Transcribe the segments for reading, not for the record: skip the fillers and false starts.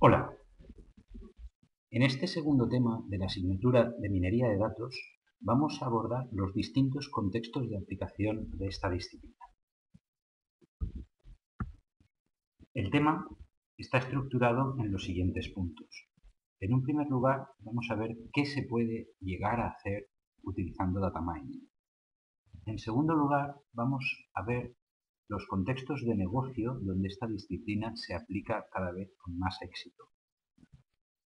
Hola. En este segundo tema de la asignatura de minería de datos vamos a abordar los distintos contextos de aplicación de esta disciplina. El tema está estructurado en los siguientes puntos. En un primer lugar, vamos a ver qué se puede llegar a hacer utilizando Data Mining. En segundo lugar, vamos a ver los contextos de negocio donde esta disciplina se aplica cada vez con más éxito.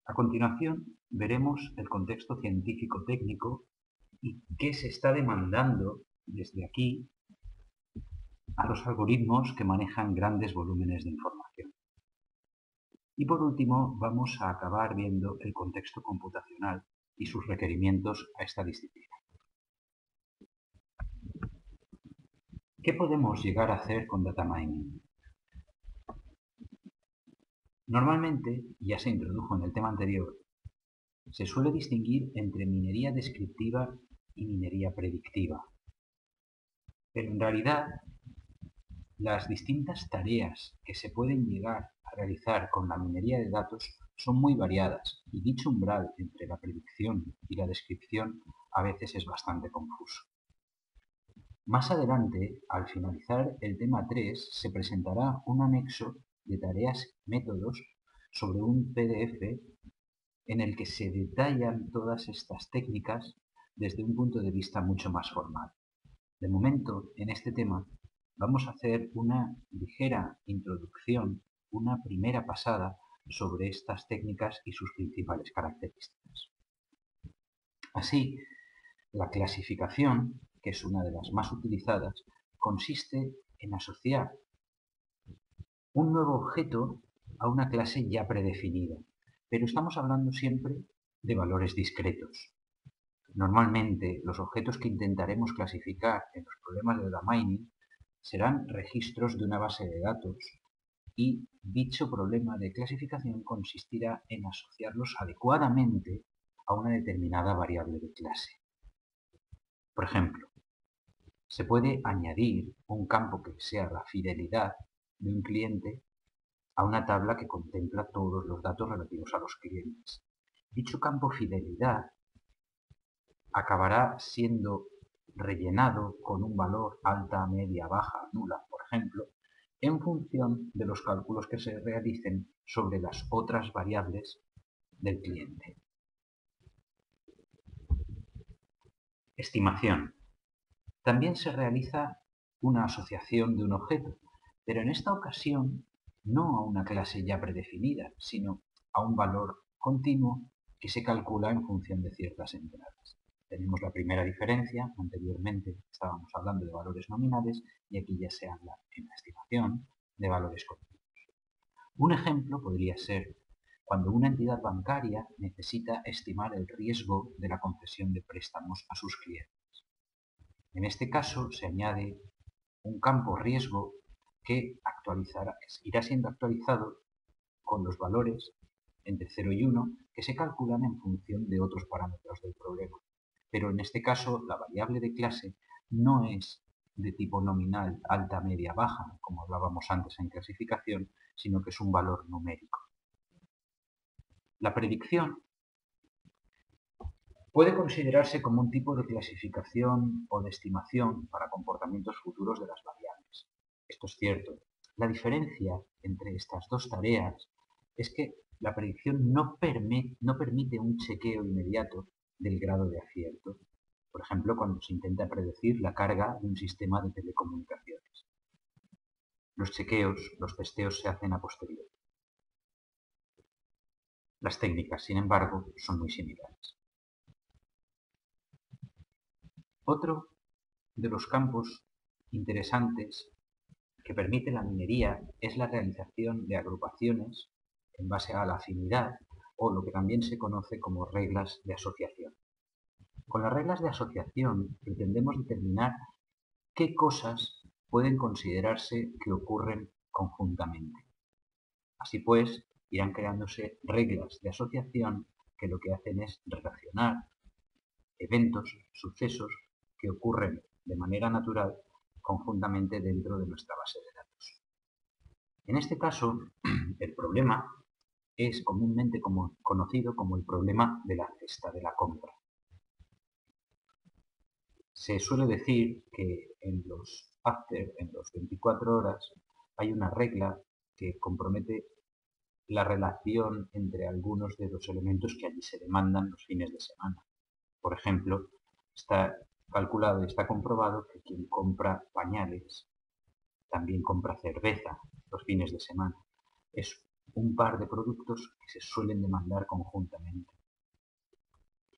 A continuación, veremos el contexto científico-técnico y qué se está demandando desde aquí a los algoritmos que manejan grandes volúmenes de información. Y por último, vamos a acabar viendo el contexto computacional y sus requerimientos a esta disciplina. ¿Qué podemos llegar a hacer con Data Mining? Normalmente, ya se introdujo en el tema anterior, se suele distinguir entre minería descriptiva y minería predictiva. Pero en realidad, las distintas tareas que se pueden llegar a realizar con la minería de datos son muy variadas y dicho umbral entre la predicción y la descripción a veces es bastante confuso. Más adelante, al finalizar el tema 3, se presentará un anexo de tareas y métodos sobre un PDF en el que se detallan todas estas técnicas desde un punto de vista mucho más formal. De momento, en este tema, vamos a hacer una ligera introducción, una primera pasada sobre estas técnicas y sus principales características. Así, la clasificación, que es una de las más utilizadas, consiste en asociar un nuevo objeto a una clase ya predefinida, pero estamos hablando siempre de valores discretos. Normalmente, los objetos que intentaremos clasificar en los problemas de data mining serán registros de una base de datos y dicho problema de clasificación consistirá en asociarlos adecuadamente a una determinada variable de clase. Por ejemplo, se puede añadir un campo que sea la fidelidad de un cliente a una tabla que contempla todos los datos relativos a los clientes. Dicho campo fidelidad acabará siendo rellenado con un valor alta, media, baja, nula, por ejemplo, en función de los cálculos que se realicen sobre las otras variables del cliente. Estimación. También se realiza una asociación de un objeto, pero en esta ocasión no a una clase ya predefinida, sino a un valor continuo que se calcula en función de ciertas entradas. Tenemos la primera diferencia, anteriormente estábamos hablando de valores nominales y aquí ya se habla en la estimación de valores continuos. Un ejemplo podría ser cuando una entidad bancaria necesita estimar el riesgo de la concesión de préstamos a sus clientes. En este caso se añade un campo riesgo que irá siendo actualizado con los valores entre 0 y 1 que se calculan en función de otros parámetros del problema. Pero en este caso la variable de clase no es de tipo nominal alta, media, baja, como hablábamos antes en clasificación, sino que es un valor numérico. La predicción puede considerarse como un tipo de clasificación o de estimación para comportamientos futuros de las variables. Esto es cierto. La diferencia entre estas dos tareas es que la predicción no permite un chequeo inmediato del grado de acierto. Por ejemplo, cuando se intenta predecir la carga de un sistema de telecomunicaciones. Los chequeos, los testeos se hacen a posteriori. Las técnicas, sin embargo, son muy similares. Otro de los campos interesantes que permite la minería es la realización de agrupaciones en base a la afinidad o lo que también se conoce como reglas de asociación. Con las reglas de asociación pretendemos determinar qué cosas pueden considerarse que ocurren conjuntamente. Así pues, irán creándose reglas de asociación que lo que hacen es relacionar eventos, sucesos que ocurren de manera natural conjuntamente dentro de nuestra base de datos. En este caso, el problema es comúnmente conocido como el problema de la cesta de la compra. Se suele decir que en los 24 horas hay una regla que compromete la relación entre algunos de los elementos que allí se demandan los fines de semana. Por ejemplo, está calculado y está comprobado que quien compra pañales también compra cerveza los fines de semana. Es un par de productos que se suelen demandar conjuntamente.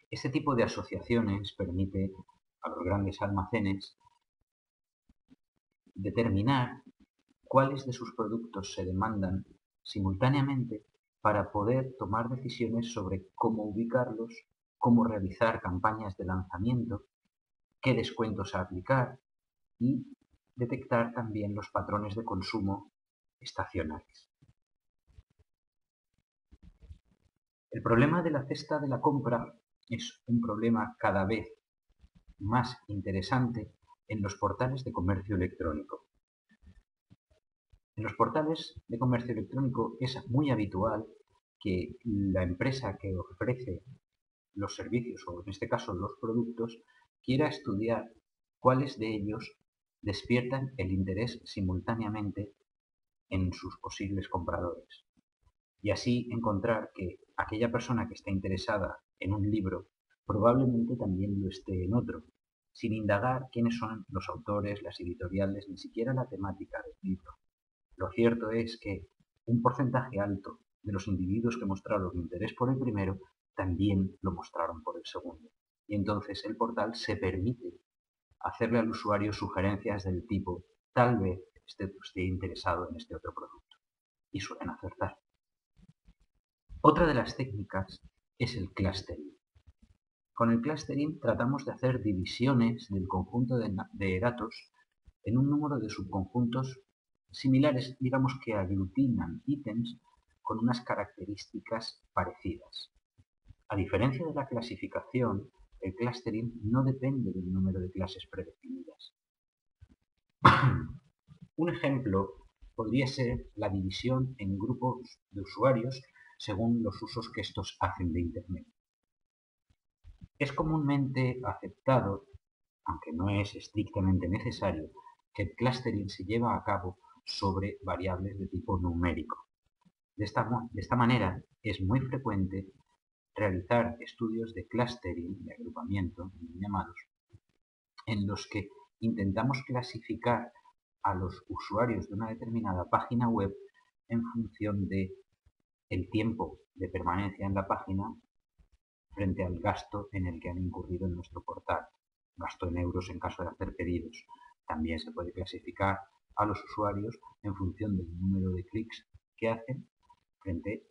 Este tipo de asociaciones permite a los grandes almacenes determinar cuáles de sus productos se demandan simultáneamente para poder tomar decisiones sobre cómo ubicarlos, cómo realizar campañas de lanzamiento, qué descuentos aplicar y detectar también los patrones de consumo estacionales. El problema de la cesta de la compra es un problema cada vez más interesante en los portales de comercio electrónico. En los portales de comercio electrónico es muy habitual que la empresa que ofrece los servicios, o en este caso los productos, quiera estudiar cuáles de ellos despiertan el interés simultáneamente en sus posibles compradores. Y así encontrar que aquella persona que está interesada en un libro probablemente también lo esté en otro, sin indagar quiénes son los autores, las editoriales, ni siquiera la temática del libro. Lo cierto es que un porcentaje alto de los individuos que mostraron interés por el primero también lo mostraron por el segundo. Y entonces el portal se permite hacerle al usuario sugerencias del tipo: tal vez esté interesado en este otro producto. Y suelen acertar. Otra de las técnicas es el clustering. Con el clustering tratamos de hacer divisiones del conjunto de datos en un número de subconjuntos similares, digamos que aglutinan ítems con unas características parecidas. A diferencia de la clasificación, el clustering no depende del número de clases predefinidas. Un ejemplo podría ser la división en grupos de usuarios según los usos que estos hacen de Internet. Es comúnmente aceptado, aunque no es estrictamente necesario, que el clustering se lleva a cabo sobre variables de tipo numérico. De esta manera es muy frecuente realizar estudios de clustering, de agrupamiento, llamados, en los que intentamos clasificar a los usuarios de una determinada página web en función del tiempo de permanencia en la página frente al gasto en el que han incurrido en nuestro portal, gasto en euros en caso de hacer pedidos. También se puede clasificar a los usuarios en función del número de clics que hacen frente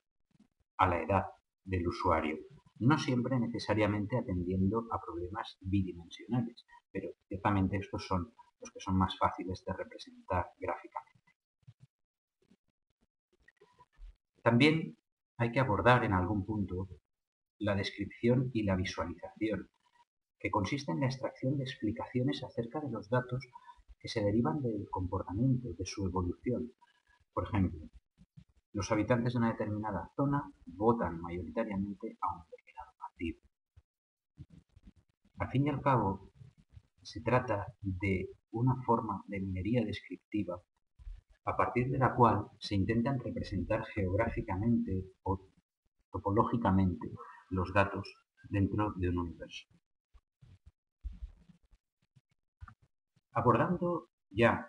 a la edad del usuario, no siempre necesariamente atendiendo a problemas bidimensionales, pero ciertamente estos son los que son más fáciles de representar gráficamente. También hay que abordar en algún punto la descripción y la visualización, que consiste en la extracción de explicaciones acerca de los datos que se derivan del comportamiento, de su evolución. Por ejemplo, los habitantes de una determinada zona votan mayoritariamente a un determinado partido. Al fin y al cabo, se trata de una forma de minería descriptiva a partir de la cual se intentan representar geográficamente o topológicamente los datos dentro de un universo. Abordando ya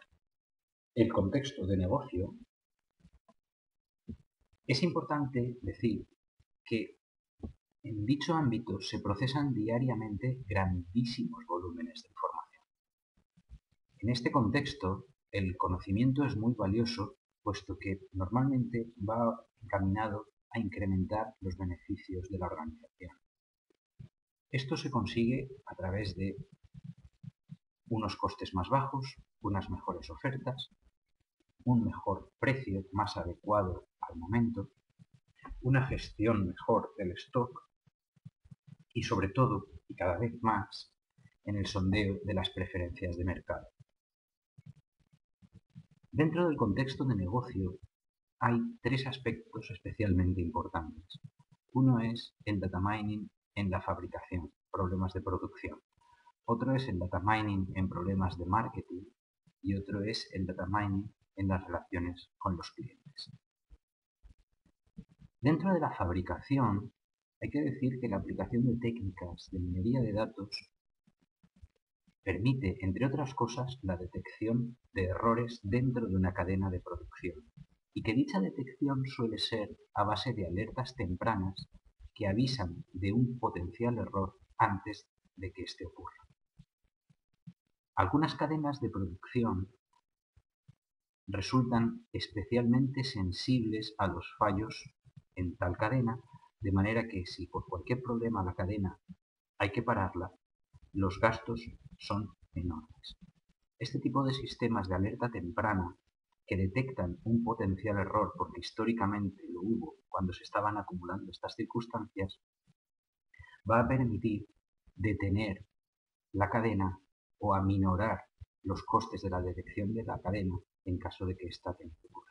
el contexto de negocio, es importante decir que en dicho ámbito se procesan diariamente grandísimos volúmenes de información. En este contexto, el conocimiento es muy valioso, puesto que normalmente va encaminado a incrementar los beneficios de la organización. Esto se consigue a través de unos costes más bajos, unas mejores ofertas, un mejor precio más adecuado al momento, una gestión mejor del stock y, sobre todo, y cada vez más, en el sondeo de las preferencias de mercado. Dentro del contexto de negocio, hay tres aspectos especialmente importantes. Uno es el data mining en la fabricación, problemas de producción. Otro es el data mining en problemas de marketing y otro es el data mining en las relaciones con los clientes. Dentro de la fabricación, hay que decir que la aplicación de técnicas de minería de datos permite, entre otras cosas, la detección de errores dentro de una cadena de producción y que dicha detección suele ser a base de alertas tempranas que avisan de un potencial error antes de que éste ocurra. Algunas cadenas de producción resultan especialmente sensibles a los fallos en tal cadena, de manera que si por cualquier problema la cadena hay que pararla, los gastos son enormes. Este tipo de sistemas de alerta temprana que detectan un potencial error, porque históricamente lo hubo cuando se estaban acumulando estas circunstancias, va a permitir detener la cadena o aminorar los costes de la detección de la cadena en caso de que ésta tenga que ocurrir.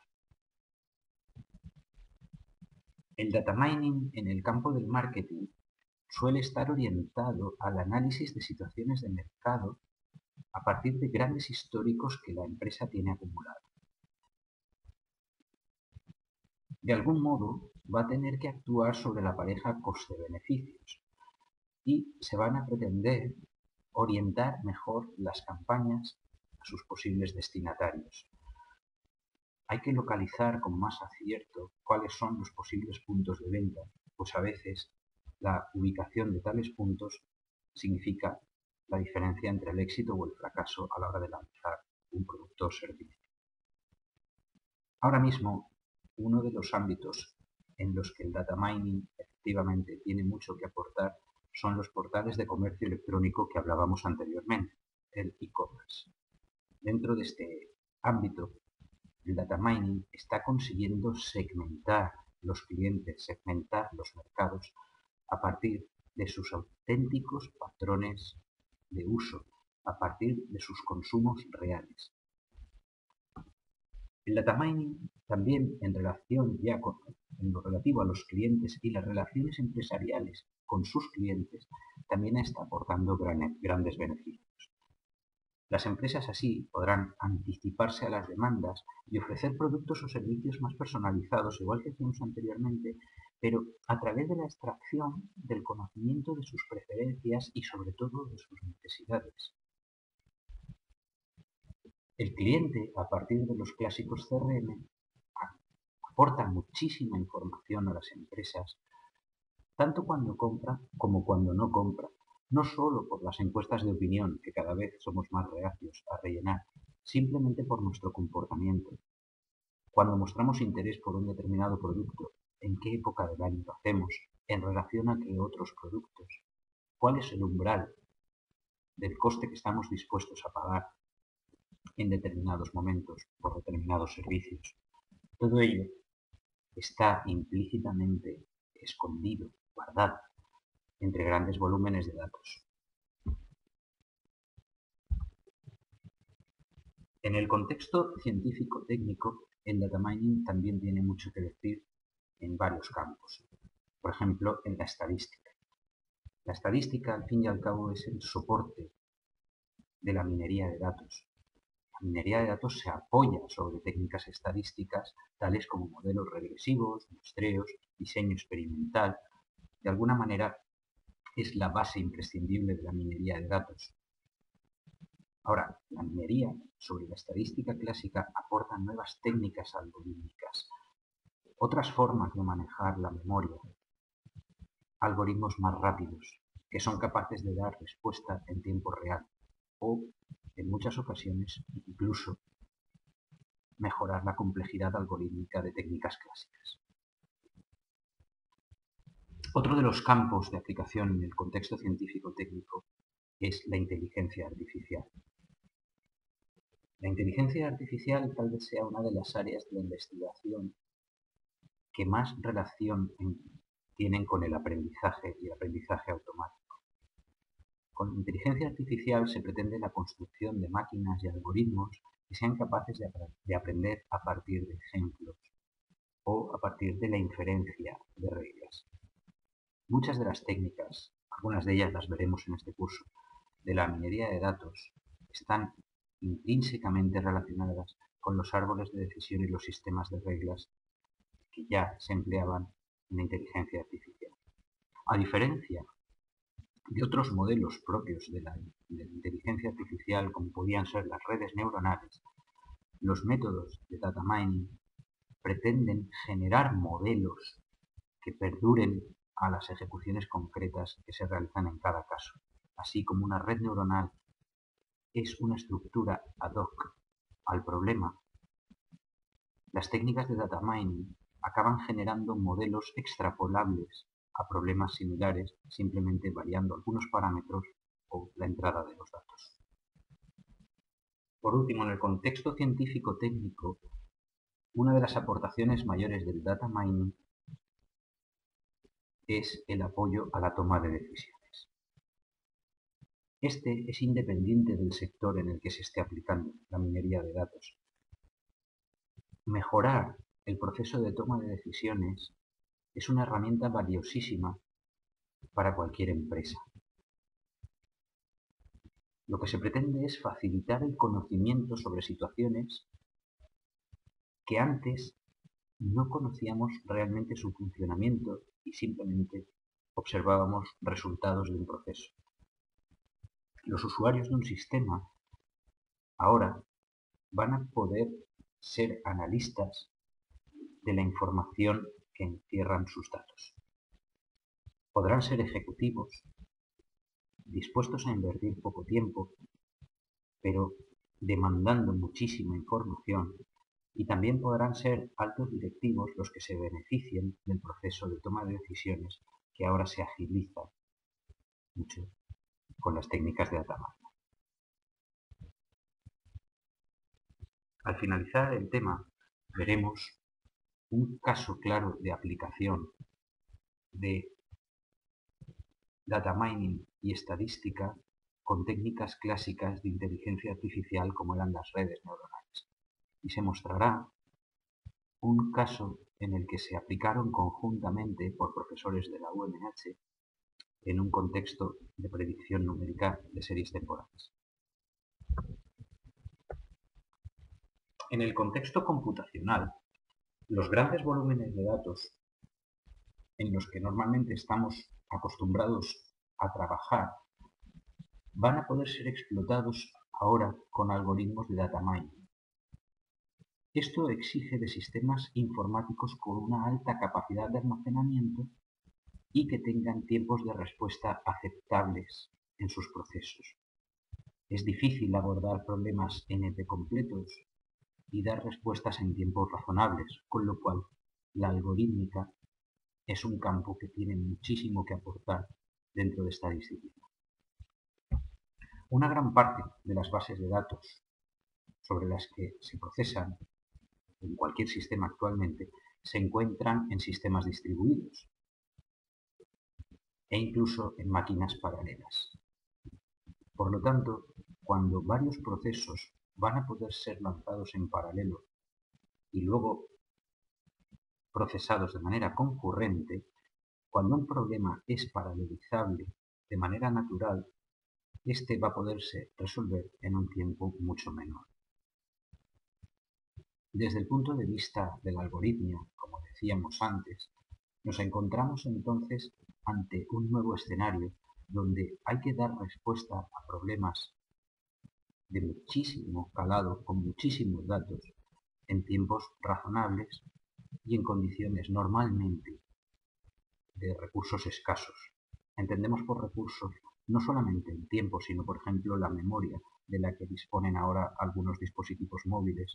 El data mining en el campo del marketing suele estar orientado al análisis de situaciones de mercado a partir de grandes históricos que la empresa tiene acumulado. De algún modo va a tener que actuar sobre la pareja coste-beneficios y se van a pretender orientar mejor las campañas a sus posibles destinatarios. Hay que localizar con más acierto cuáles son los posibles puntos de venta, pues a veces la ubicación de tales puntos significa la diferencia entre el éxito o el fracaso a la hora de lanzar un producto o servicio. Ahora mismo, uno de los ámbitos en los que el data mining efectivamente tiene mucho que aportar son los portales de comercio electrónico que hablábamos anteriormente, el e-commerce. Dentro de este ámbito, el data mining está consiguiendo segmentar los clientes, segmentar los mercados a partir de sus auténticos patrones de uso, a partir de sus consumos reales. El data mining también en relación ya con lo relativo a los clientes y las relaciones empresariales con sus clientes también está aportando grandes beneficios. Las empresas así podrán anticiparse a las demandas y ofrecer productos o servicios más personalizados, igual que hicimos anteriormente, pero a través de la extracción del conocimiento de sus preferencias y sobre todo de sus necesidades. El cliente, a partir de los clásicos CRM, aporta muchísima información a las empresas, tanto cuando compra como cuando no compra. No solo por las encuestas de opinión, que cada vez somos más reacios a rellenar, simplemente por nuestro comportamiento. Cuando mostramos interés por un determinado producto, en qué época del año lo hacemos, en relación a qué otros productos, cuál es el umbral del coste que estamos dispuestos a pagar en determinados momentos por determinados servicios. Todo ello está implícitamente escondido, guardado, entre grandes volúmenes de datos. En el contexto científico-técnico, el data mining también tiene mucho que decir en varios campos. Por ejemplo, en la estadística. La estadística, al fin y al cabo, es el soporte de la minería de datos. La minería de datos se apoya sobre técnicas estadísticas, tales como modelos regresivos, muestreos, diseño experimental. De alguna manera, es la base imprescindible de la minería de datos. Ahora, la minería sobre la estadística clásica aporta nuevas técnicas algorítmicas, otras formas de manejar la memoria, algoritmos más rápidos, que son capaces de dar respuesta en tiempo real o, en muchas ocasiones, incluso mejorar la complejidad algorítmica de técnicas clásicas. Otro de los campos de aplicación en el contexto científico-técnico es la inteligencia artificial. La inteligencia artificial tal vez sea una de las áreas de la investigación que más relación tienen con el aprendizaje y el aprendizaje automático. Con la inteligencia artificial se pretende la construcción de máquinas y algoritmos que sean capaces de aprender a partir de ejemplos, o a partir de la inferencia de reglas. Muchas de las técnicas, algunas de ellas las veremos en este curso, de la minería de datos están intrínsecamente relacionadas con los árboles de decisión y los sistemas de reglas que ya se empleaban en la inteligencia artificial. A diferencia de otros modelos propios de la inteligencia artificial, como podían ser las redes neuronales, los métodos de data mining pretenden generar modelos que perduren a las ejecuciones concretas que se realizan en cada caso. Así como una red neuronal es una estructura ad hoc al problema, las técnicas de data mining acaban generando modelos extrapolables a problemas similares, simplemente variando algunos parámetros o la entrada de los datos. Por último, en el contexto científico-técnico, una de las aportaciones mayores del data mining es el apoyo a la toma de decisiones. Este es independiente del sector en el que se esté aplicando la minería de datos. Mejorar el proceso de toma de decisiones es una herramienta valiosísima para cualquier empresa. Lo que se pretende es facilitar el conocimiento sobre situaciones que antes no conocíamos realmente su funcionamiento y simplemente observábamos resultados de un proceso. Los usuarios de un sistema ahora van a poder ser analistas de la información que encierran sus datos. Podrán ser ejecutivos, dispuestos a invertir poco tiempo, pero demandando muchísima información, y también podrán ser altos directivos los que se beneficien del proceso de toma de decisiones que ahora se agiliza mucho con las técnicas de data mining. Al finalizar el tema, veremos un caso claro de aplicación de data mining y estadística con técnicas clásicas de inteligencia artificial como eran las redes neuronales. Y se mostrará un caso en el que se aplicaron conjuntamente por profesores de la UMH en un contexto de predicción numérica de series temporales. En el contexto computacional, los grandes volúmenes de datos en los que normalmente estamos acostumbrados a trabajar van a poder ser explotados ahora con algoritmos de data mining. Esto exige de sistemas informáticos con una alta capacidad de almacenamiento y que tengan tiempos de respuesta aceptables en sus procesos. Es difícil abordar problemas NP completos y dar respuestas en tiempos razonables, con lo cual la algorítmica es un campo que tiene muchísimo que aportar dentro de esta disciplina. Una gran parte de las bases de datos sobre las que se procesan en cualquier sistema actualmente se encuentran en sistemas distribuidos e incluso en máquinas paralelas. Por lo tanto, cuando varios procesos van a poder ser lanzados en paralelo y luego procesados de manera concurrente, cuando un problema es paralelizable de manera natural, este va a poderse resolver en un tiempo mucho menor. Desde el punto de vista del algoritmo, como decíamos antes, nos encontramos entonces ante un nuevo escenario donde hay que dar respuesta a problemas de muchísimo calado, con muchísimos datos, en tiempos razonables y en condiciones normalmente de recursos escasos. Entendemos por recursos no solamente el tiempo, sino por ejemplo la memoria de la que disponen ahora algunos dispositivos móviles.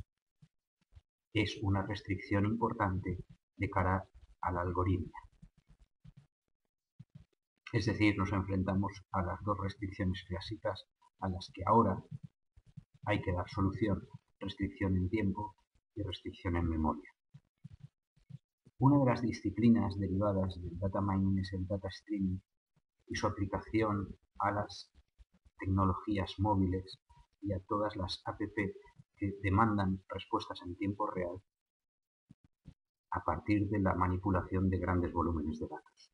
Es una restricción importante de cara al algoritmo. Es decir, nos enfrentamos a las dos restricciones clásicas a las que ahora hay que dar solución, restricción en tiempo y restricción en memoria. Una de las disciplinas derivadas del data mining es el data streaming y su aplicación a las tecnologías móviles y a todas las app que demandan respuestas en tiempo real a partir de la manipulación de grandes volúmenes de datos.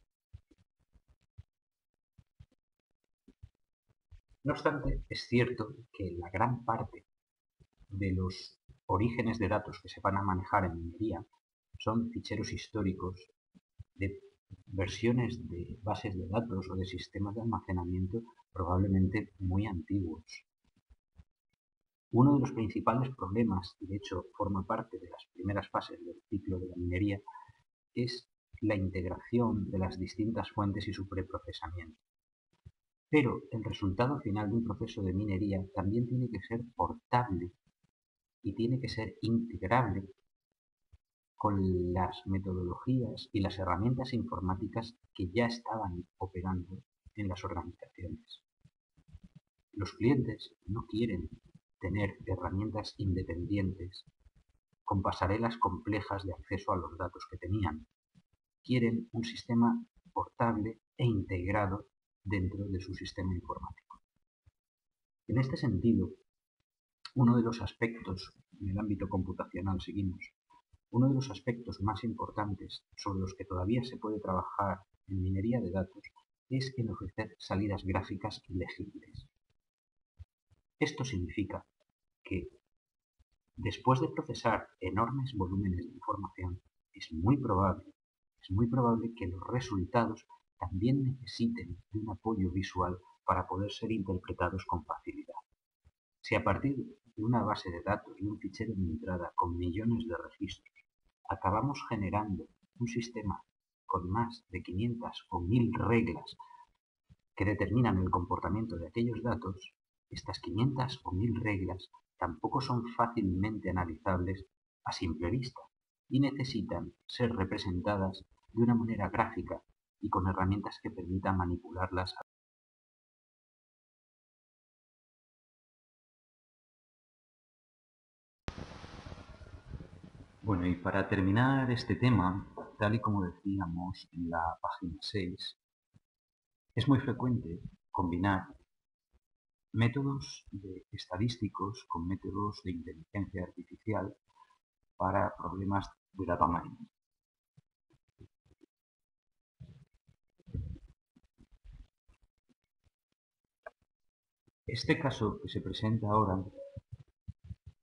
No obstante, es cierto que la gran parte de los orígenes de datos que se van a manejar en minería son ficheros históricos de versiones de bases de datos o de sistemas de almacenamiento probablemente muy antiguos. Uno de los principales problemas, y de hecho forma parte de las primeras fases del ciclo de la minería, es la integración de las distintas fuentes y su preprocesamiento. Pero el resultado final de un proceso de minería también tiene que ser portable y tiene que ser integrable con las metodologías y las herramientas informáticas que ya estaban operando en las organizaciones. Los clientes no quieren tener herramientas independientes con pasarelas complejas de acceso a los datos que tenían. Quieren un sistema portable e integrado dentro de su sistema informático. En este sentido, uno de los aspectos, en el ámbito computacional seguimos, uno de los aspectos más importantes sobre los que todavía se puede trabajar en minería de datos es en ofrecer salidas gráficas legibles. Esto significa que después de procesar enormes volúmenes de información, es muy probable que los resultados también necesiten de un apoyo visual para poder ser interpretados con facilidad. Si a partir de una base de datos y un fichero de entrada con millones de registros acabamos generando un sistema con más de 500 o 1000 reglas que determinan el comportamiento de aquellos datos, estas 500 o 1000 reglas tampoco son fácilmente analizables a simple vista y necesitan ser representadas de una manera gráfica y con herramientas que permitan manipularlas. Bueno, y para terminar este tema, tal y como decíamos en la página 6, es muy frecuente combinar métodos estadísticos con métodos de inteligencia artificial para problemas de data mining. Este caso que se presenta ahora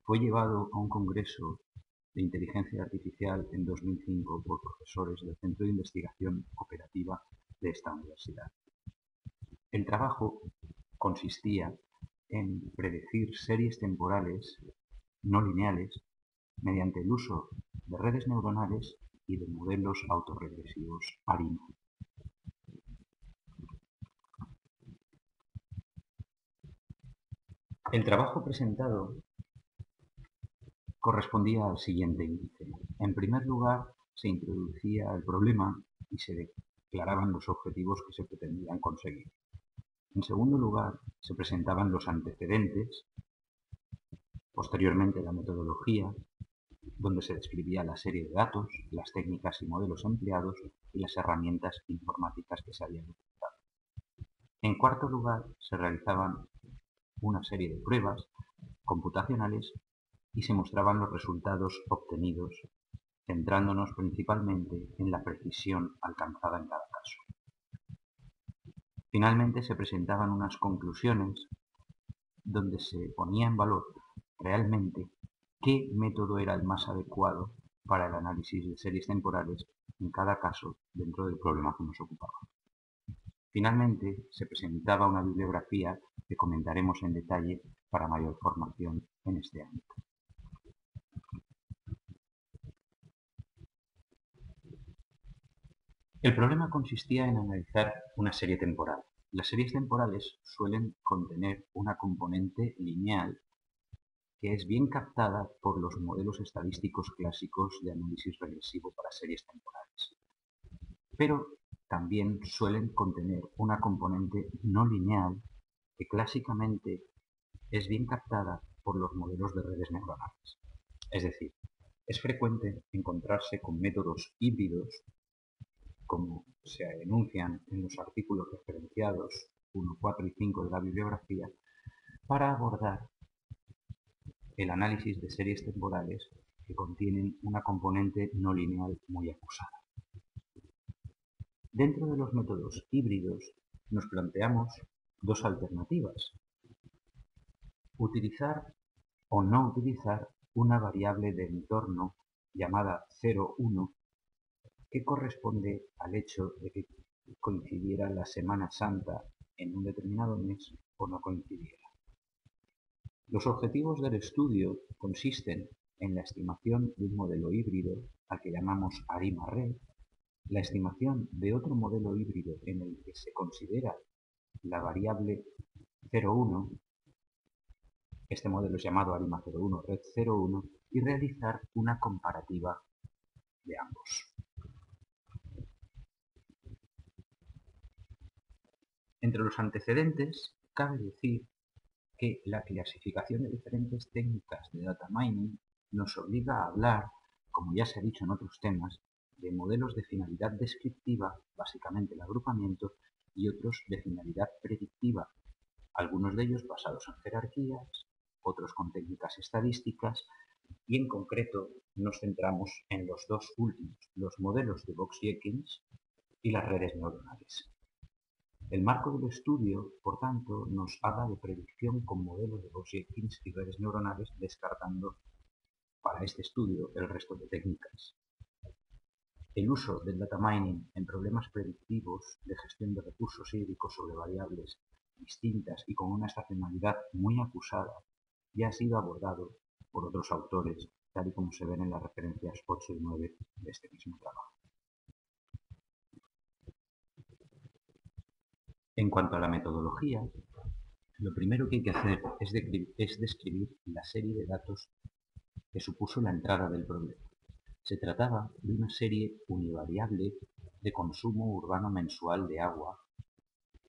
fue llevado a un congreso de inteligencia artificial en 2005 por profesores del Centro de Investigación Operativa de esta universidad. El trabajo consistía en predecir series temporales no lineales mediante el uso de redes neuronales y de modelos autorregresivos ARIMA. El trabajo presentado correspondía al siguiente índice. En primer lugar, se introducía el problema y se declaraban los objetivos que se pretendían conseguir. En segundo lugar, se presentaban los antecedentes, posteriormente la metodología, donde se describía la serie de datos, las técnicas y modelos empleados y las herramientas informáticas que se habían utilizado. En cuarto lugar, se realizaban una serie de pruebas computacionales y se mostraban los resultados obtenidos, centrándonos principalmente en la precisión alcanzada en cada caso. Finalmente se presentaban unas conclusiones donde se ponía en valor realmente qué método era el más adecuado para el análisis de series temporales en cada caso dentro del problema que nos ocupaba. Finalmente, se presentaba una bibliografía que comentaremos en detalle para mayor formación en este ámbito. El problema consistía en analizar una serie temporal. Las series temporales suelen contener una componente lineal que es bien captada por los modelos estadísticos clásicos de análisis regresivo para series temporales. Pero también suelen contener una componente no lineal que clásicamente es bien captada por los modelos de redes neuronales. Es decir, es frecuente encontrarse con métodos híbridos, como se enuncian en los artículos referenciados 1, 4 y 5 de la bibliografía, para abordar el análisis de series temporales que contienen una componente no lineal muy acusada. Dentro de los métodos híbridos nos planteamos dos alternativas. Utilizar o no utilizar una variable de entorno llamada 0,1 que corresponde al hecho de que coincidiera la Semana Santa en un determinado mes o no coincidiera. Los objetivos del estudio consisten en la estimación de un modelo híbrido al que llamamos ARIMA red, la estimación de otro modelo híbrido en el que se considera la variable 0,1, este modelo es llamado ARIMA 0,1, red 0,1, y realizar una comparativa de ambos. Entre los antecedentes, cabe decir que la clasificación de diferentes técnicas de data mining nos obliga a hablar, como ya se ha dicho en otros temas, de modelos de finalidad descriptiva, básicamente el agrupamiento, y otros de finalidad predictiva, algunos de ellos basados en jerarquías, otros con técnicas estadísticas, y en concreto nos centramos en los dos últimos, los modelos de Box-Jenkins y las redes neuronales. El marco del estudio, por tanto, nos habla de predicción con modelos de Box-Jenkins y redes neuronales, descartando para este estudio el resto de técnicas. El uso del data mining en problemas predictivos de gestión de recursos hídricos sobre variables distintas y con una estacionalidad muy acusada ya ha sido abordado por otros autores, tal y como se ven en las referencias 8 y 9 de este mismo trabajo. En cuanto a la metodología, lo primero que hay que hacer es describir la serie de datos que supuso la entrada del problema. Se trataba de una serie univariable de consumo urbano mensual de agua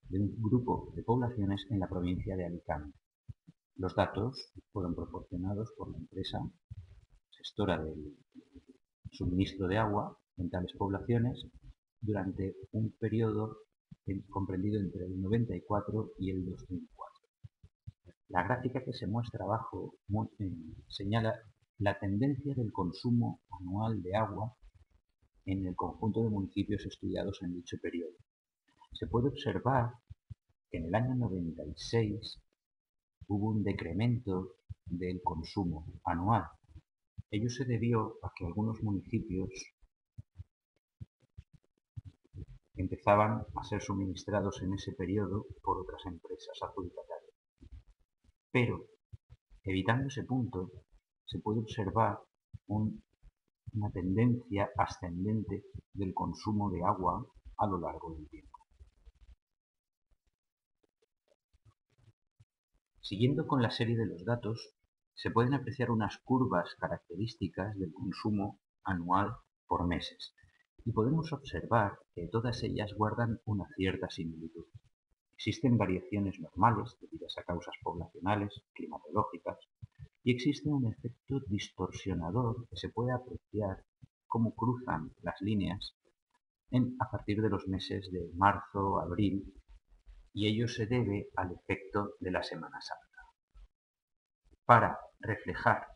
de un grupo de poblaciones en la provincia de Alicante. Los datos fueron proporcionados por la empresa gestora del suministro de agua en tales poblaciones durante un periodo comprendido entre el 94 y el 2004. La gráfica que se muestra abajo señala la tendencia del consumo anual de agua en el conjunto de municipios estudiados en dicho periodo. Se puede observar que en el año 96 hubo un decremento del consumo anual. Ello se debió a que algunos municipios empezaban a ser suministrados en ese periodo por otras empresas adjudicatarias. Pero, evitando ese punto, se puede observar una tendencia ascendente del consumo de agua a lo largo del tiempo. Siguiendo con la serie de los datos, se pueden apreciar unas curvas características del consumo anual por meses, y podemos observar que todas ellas guardan una cierta similitud. Existen variaciones normales debidas a causas poblacionales, climatológicas, y existe un efecto distorsionador que se puede apreciar cómo cruzan las líneas a partir de los meses de marzo, abril, y ello se debe al efecto de la Semana Santa. Para reflejar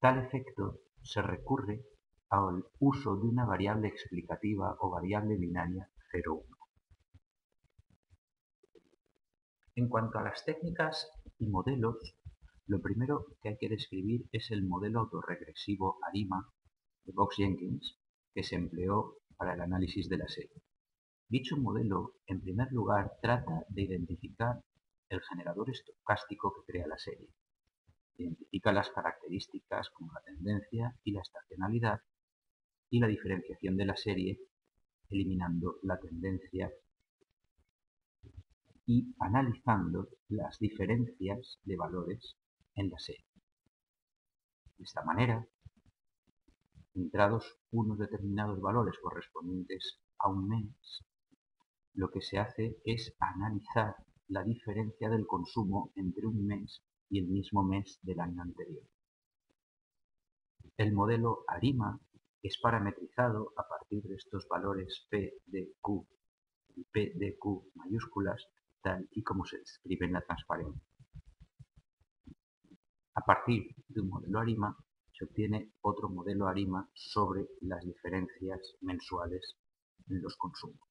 tal efecto se recurre al uso de una variable explicativa o variable binaria 0,1. En cuanto a las técnicas y modelos, lo primero que hay que describir es el modelo autorregresivo ARIMA de Box-Jenkins que se empleó para el análisis de la serie. Dicho modelo, en primer lugar, trata de identificar el generador estocástico que crea la serie. Identifica las características como la tendencia y la estacionalidad y la diferenciación de la serie, eliminando la tendencia y analizando las diferencias de valores en la serie. De esta manera, entrados unos determinados valores correspondientes a un mes, lo que se hace es analizar la diferencia del consumo entre un mes y el mismo mes del año anterior. El modelo ARIMA es parametrizado a partir de estos valores PDQ y PDQ mayúsculas, tal y como se describe en la transparencia. A partir de un modelo ARIMA se obtiene otro modelo ARIMA sobre las diferencias mensuales en los consumos.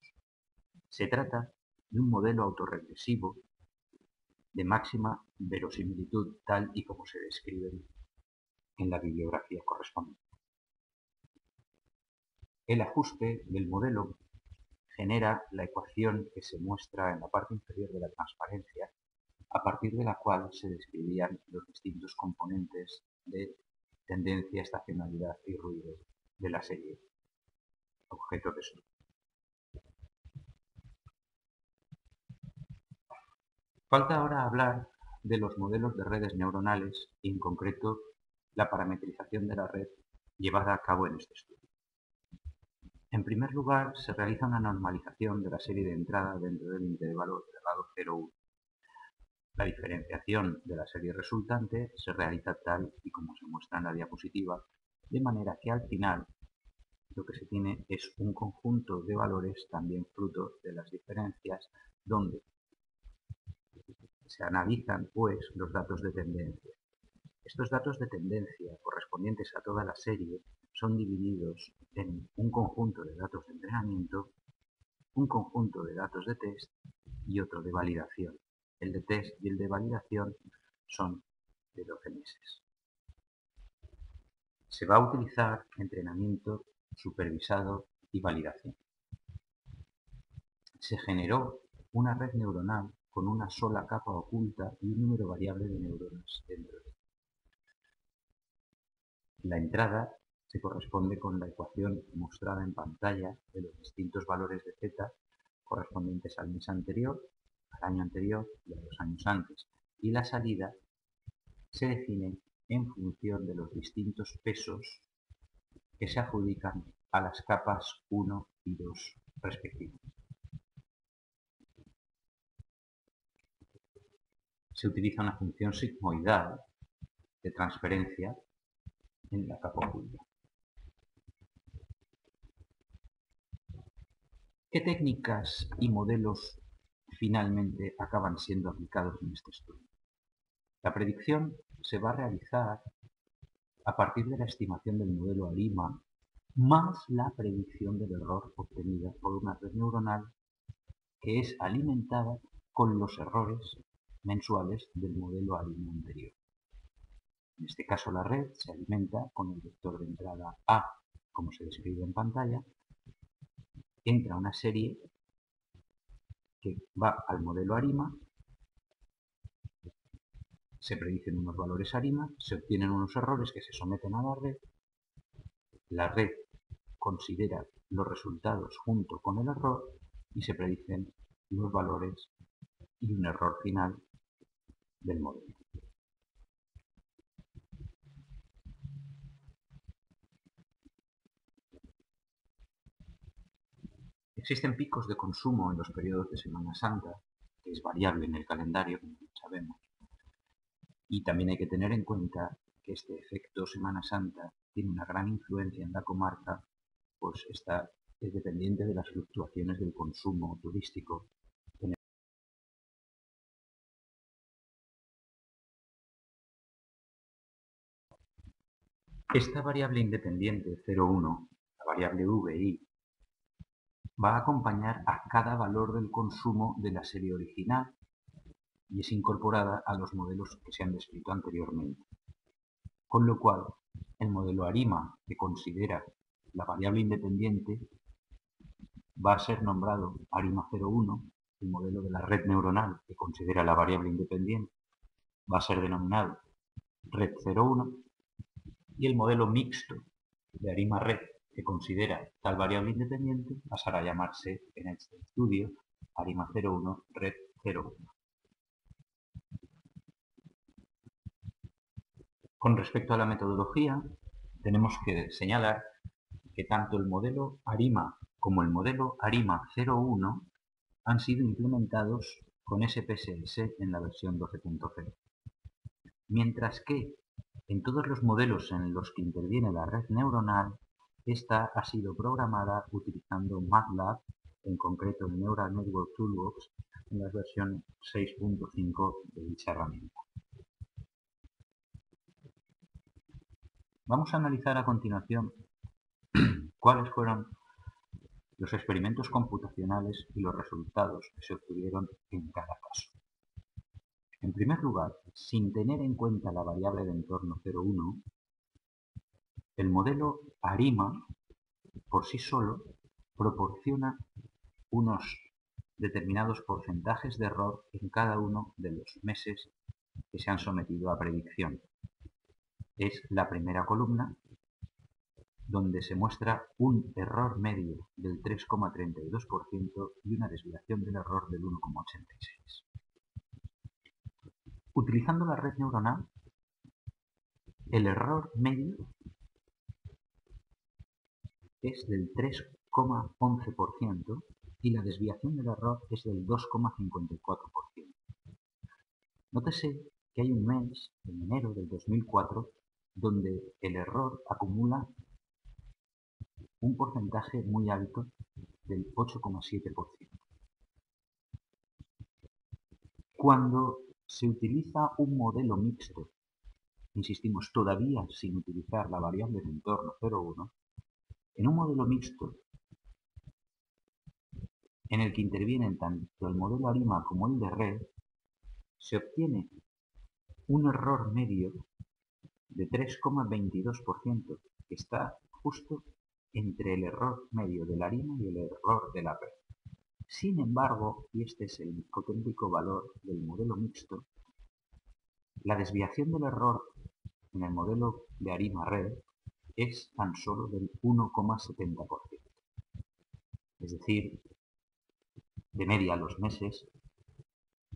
Se trata de un modelo autorregresivo de máxima verosimilitud, tal y como se describe en la bibliografía correspondiente. El ajuste del modelo genera la ecuación que se muestra en la parte inferior de la transparencia, a partir de la cual se describían los distintos componentes de tendencia, estacionalidad y ruido de la serie objetos de estudio. Falta ahora hablar de los modelos de redes neuronales y, en concreto, la parametrización de la red llevada a cabo en este estudio. En primer lugar, se realiza una normalización de la serie de entrada dentro del intervalo 0-1. La diferenciación de la serie resultante se realiza tal y como se muestra en la diapositiva, de manera que al final lo que se tiene es un conjunto de valores también fruto de las diferencias, donde se analizan, pues, los datos de tendencia. Estos datos de tendencia correspondientes a toda la serie son divididos en un conjunto de datos de entrenamiento, un conjunto de datos de test y otro de validación. El de test y el de validación son de 12 meses. Se va a utilizar entrenamiento supervisado y validación. Se generó una red neuronal con una sola capa oculta y un número variable de neuronas dentro de ella. La entrada se corresponde con la ecuación mostrada en pantalla de los distintos valores de Z correspondientes al mes anterior, al año anterior y a los años antes, y la salida se define en función de los distintos pesos que se adjudican a las capas 1 y 2 respectivas. Se utiliza una función sigmoidal de transferencia en la capa oculta. ¿Qué técnicas y modelos finalmente acaban siendo aplicados en este estudio? La predicción se va a realizar a partir de la estimación del modelo ARIMA más la predicción del error obtenida por una red neuronal que es alimentada con los errores mensuales del modelo ARIMA anterior. En este caso, la red se alimenta con el vector de entrada A, como se describe en pantalla. Entra una serie que va al modelo ARIMA, se predicen unos valores ARIMA, se obtienen unos errores que se someten a la red considera los resultados junto con el error y se predicen los valores y un error final del modelo. Existen picos de consumo en los periodos de Semana Santa, que es variable en el calendario, como sabemos. Y también hay que tener en cuenta que este efecto Semana Santa tiene una gran influencia en la comarca, pues está dependiente de las fluctuaciones del consumo turístico. Esta variable independiente 0,1, la variable VI, va a acompañar a cada valor del consumo de la serie original y es incorporada a los modelos que se han descrito anteriormente. Con lo cual, el modelo ARIMA, que considera la variable independiente, va a ser nombrado ARIMA 0,1, el modelo de la red neuronal que considera la variable independiente va a ser denominado red 0,1 y el modelo mixto de ARIMA red que considera tal variable independiente pasará a llamarse en este estudio ARIMA 01 red 01. Con respecto a la metodología, tenemos que señalar que tanto el modelo ARIMA como el modelo ARIMA 01 han sido implementados con SPSS en la versión 12.0, mientras que en todos los modelos en los que interviene la red neuronal, esta ha sido programada utilizando MATLAB, en concreto el Neural Network Toolbox, en la versión 6.5 de dicha herramienta. Vamos a analizar a continuación cuáles fueron los experimentos computacionales y los resultados que se obtuvieron en cada caso. En primer lugar, sin tener en cuenta la variable de entorno 0,1, el modelo ARIMA por sí solo proporciona unos determinados porcentajes de error en cada uno de los meses que se han sometido a predicción. Es la primera columna donde se muestra un error medio del 3,32% y una desviación del error del 1,86%. Utilizando la red neuronal, el error medio es del 3,11% y la desviación del error es del 2,54%. Nótese que hay un mes, en enero del 2004, donde el error acumula un porcentaje muy alto del 8,7%. Cuando se utiliza un modelo mixto, insistimos, todavía sin utilizar la variable de entorno 0,1, en un modelo mixto en el que intervienen tanto el modelo ARIMA como el de red, se obtiene un error medio de 3,22%, que está justo entre el error medio de la ARIMA y el error de la red. Sin embargo, y este es el auténtico valor del modelo mixto, la desviación del error en el modelo de ARIMA-Red es tan solo del 1,70%. Es decir, de media los meses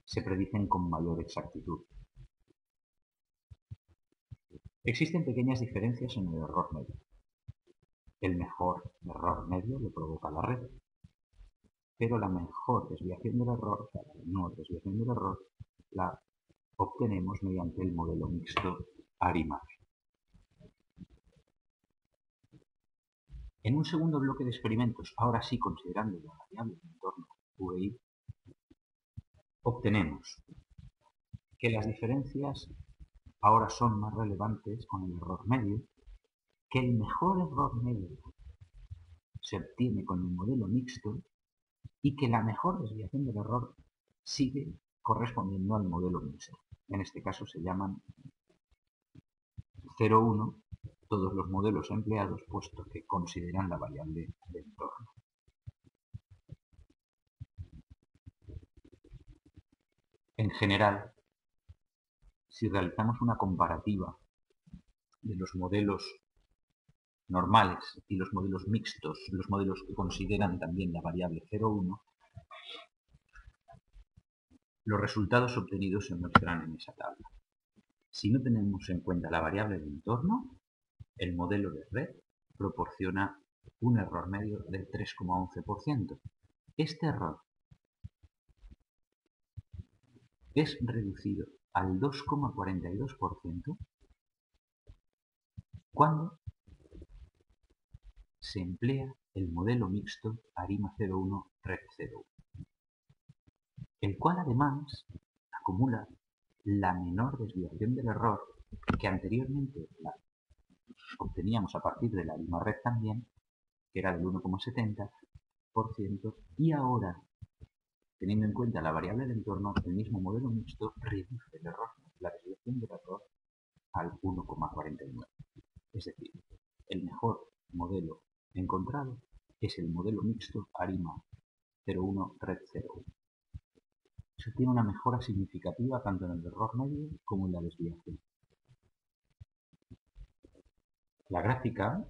se predicen con mayor exactitud. Existen pequeñas diferencias en el error medio. El mejor error medio lo provoca la red, pero la mejor desviación del error, o sea, la menor desviación del error, la obtenemos mediante el modelo mixto ARIMA. En un segundo bloque de experimentos, ahora sí considerando la variable de entorno VI, obtenemos que las diferencias ahora son más relevantes con el error medio, que el mejor error medio se obtiene con el modelo mixto y que la mejor desviación del error sigue correspondiendo al modelo mixto. En este caso se llaman 0,1 todos los modelos empleados, puesto que consideran la variable de entorno. En general, si realizamos una comparativa de los modelos normales y los modelos mixtos, los modelos que consideran también la variable 0,1, los resultados obtenidos se muestran en esa tabla. Si no tenemos en cuenta la variable de entorno, el modelo de red proporciona un error medio del 3,11%. Este error es reducido al 2,42% cuando se emplea el modelo mixto ARIMA 0,1 Red 0,1, el cual además acumula la menor desviación del error que anteriormente la obteníamos a partir de la ARIMA Red también, que era del 1,70%, y ahora, teniendo en cuenta la variable de entorno, el mismo modelo mixto reduce el error, la desviación del error, al 1,49. Es decir, el mejor modelo encontrado es el modelo mixto ARIMA 0,1 Red 0,1. Se obtiene una mejora significativa tanto en el error medio como en la desviación. La gráfica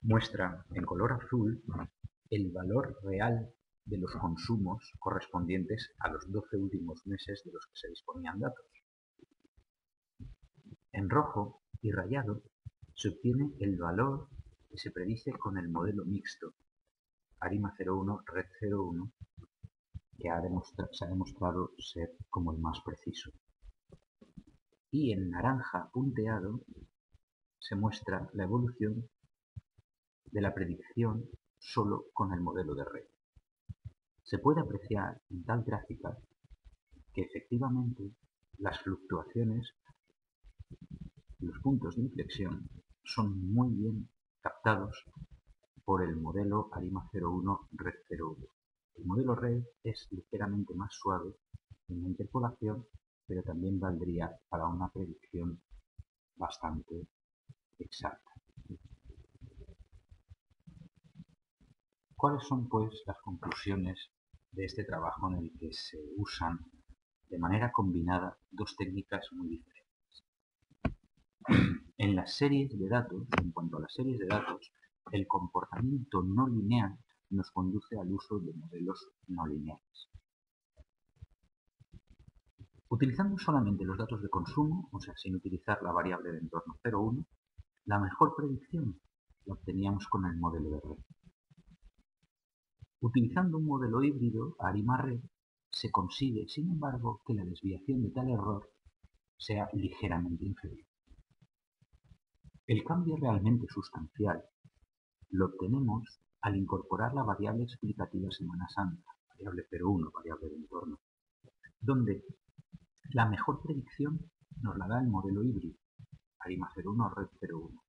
muestra en color azul el valor real de los consumos correspondientes a los 12 últimos meses de los que se disponían datos. En rojo y rayado se obtiene el valor que se predice con el modelo mixto ARIMA 0,1 Red 0,1, que se ha demostrado ser como el más preciso. Y en naranja punteado se muestra la evolución de la predicción solo con el modelo de red. Se puede apreciar en tal gráfica que efectivamente las fluctuaciones los puntos de inflexión son muy bien captados por el modelo ARIMA 01 Red 01. El modelo Red es ligeramente más suave en la interpolación, pero también valdría para una predicción bastante exacta. ¿Cuáles son, pues, las conclusiones de este trabajo en el que se usan de manera combinada dos técnicas muy diferentes? En las series de datos, en cuanto a las series de datos, el comportamiento no lineal nos conduce al uso de modelos no lineales. Utilizando solamente los datos de consumo, o sea, sin utilizar la variable de entorno 0,1, la mejor predicción la obteníamos con el modelo de red. Utilizando un modelo híbrido, ARIMA Red, se consigue, sin embargo, que la desviación de tal error sea ligeramente inferior. El cambio realmente sustancial lo obtenemos al incorporar la variable explicativa Semana Santa, variable 0,1, variable de entorno, donde la mejor predicción nos la da el modelo híbrido, ARIMA 01 Red 01,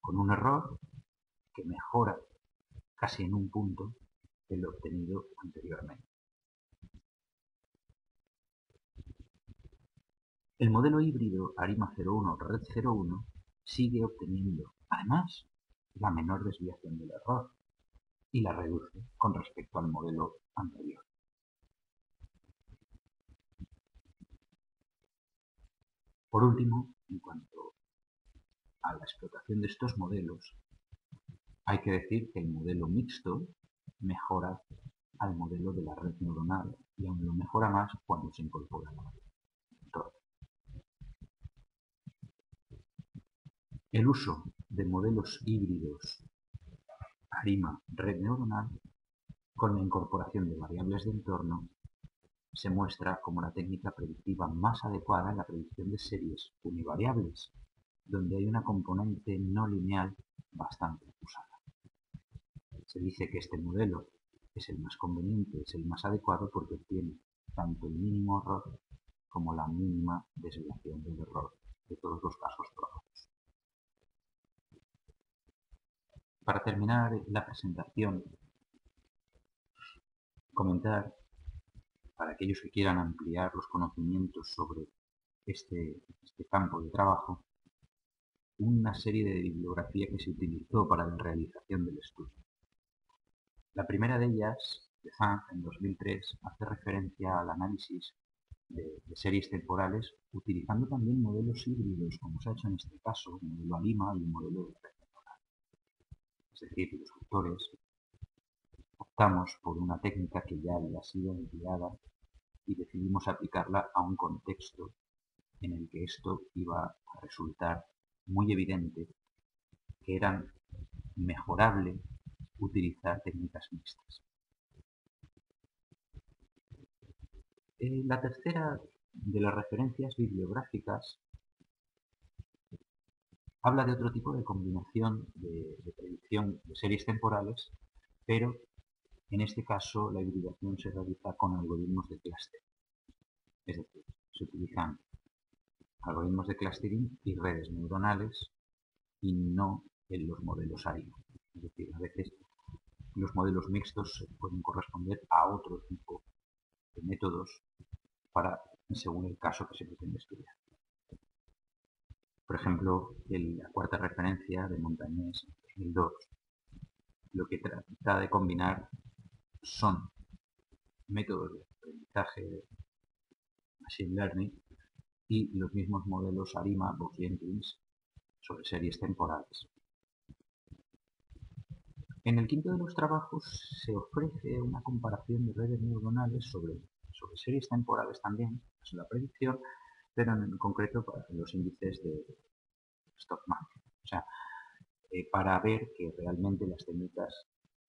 con un error que mejora casi en un punto el obtenido anteriormente. El modelo híbrido ARIMA 01 Red 01 sigue obteniendo, además, la menor desviación del error y la reduce con respecto al modelo anterior. Por último, en cuanto a la explotación de estos modelos, hay que decir que el modelo mixto mejora al modelo de la red neuronal y aún lo mejora más cuando se incorpora la variable. El uso de modelos híbridos ARIMA red neuronal con la incorporación de variables de entorno se muestra como la técnica predictiva más adecuada en la predicción de series univariables, donde hay una componente no lineal bastante acusada. Se dice que este modelo es el más conveniente, es el más adecuado porque tiene tanto el mínimo error como la mínima desviación del error de todos los casos probados. Para terminar la presentación, comentar, para aquellos que quieran ampliar los conocimientos sobre este campo de trabajo, una serie de bibliografía que se utilizó para la realización del estudio. La primera de ellas, de Zhang, en 2003, hace referencia al análisis de series temporales, utilizando también modelos híbridos, como se ha hecho en este caso, un modelo ARIMA y un modelo de red temporal. Es decir, los autores optamos por una técnica que ya había sido empleada y decidimos aplicarla a un contexto en el que esto iba a resultar muy evidente, que era mejorable utilizar técnicas mixtas. La tercera de las referencias bibliográficas habla de otro tipo de combinación de predicción de series temporales, pero en este caso la hibridación se realiza con algoritmos de clúster. Es decir, se utilizan algoritmos de clustering y redes neuronales y no en los modelos ARIMA. Es decir, a veces los modelos mixtos pueden corresponder a otro tipo de métodos según el caso que se pretende estudiar. Por ejemplo, la cuarta referencia de Montañés, 2002, lo que trata de combinar son métodos de aprendizaje de Machine Learning y los mismos modelos ARIMA, Box-Jenkins, sobre series temporales. En el quinto de los trabajos se ofrece una comparación de redes neuronales sobre series temporales también, es la predicción, pero en concreto para los índices de stock market. O sea, para ver que realmente las técnicas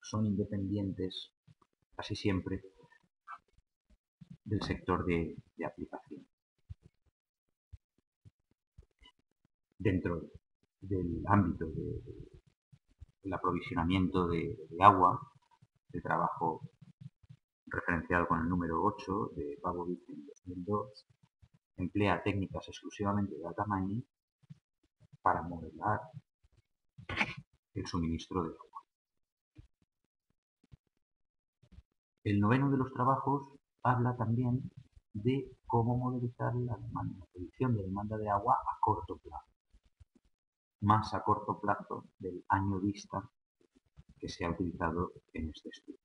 son independientes casi siempre del sector de aplicación. Dentro del ámbito del aprovisionamiento de agua, el trabajo referenciado con el número 8 de Pavovic en 2002, emplea técnicas exclusivamente de data mining para modelar el suministro de agua. El noveno de los trabajos habla también de cómo modelizar la demanda, la predicción de demanda de agua a corto plazo, más a corto plazo del año vista que se ha utilizado en este estudio.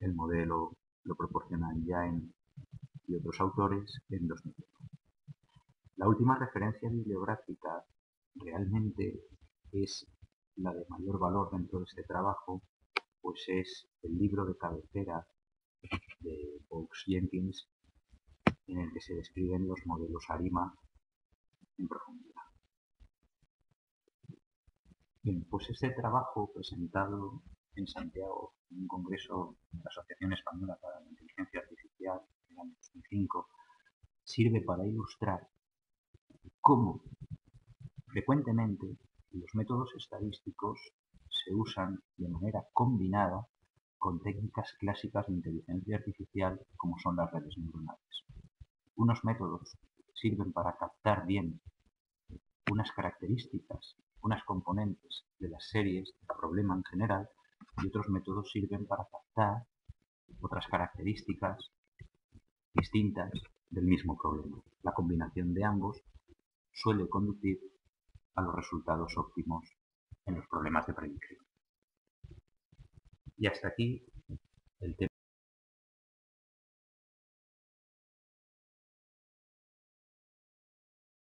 El modelo lo proporcionan ya y otros autores en 2001. La última referencia bibliográfica realmente es la de mayor valor dentro de este trabajo, pues es el libro de cabecera de Box-Jenkins, en el que se describen los modelos ARIMA en profundidad. Bien, pues este trabajo presentado en Santiago en un congreso de la Asociación Española para la Inteligencia Artificial en el año 2005 sirve para ilustrar cómo frecuentemente los métodos estadísticos se usan de manera combinada con técnicas clásicas de inteligencia artificial como son las redes neuronales. Unos métodos sirven para captar bien unas características, unas componentes de las series, del problema en general, y otros métodos sirven para captar otras características distintas del mismo problema. La combinación de ambos suele conducir a los resultados óptimos en los problemas de predicción. Y hasta aquí el tema.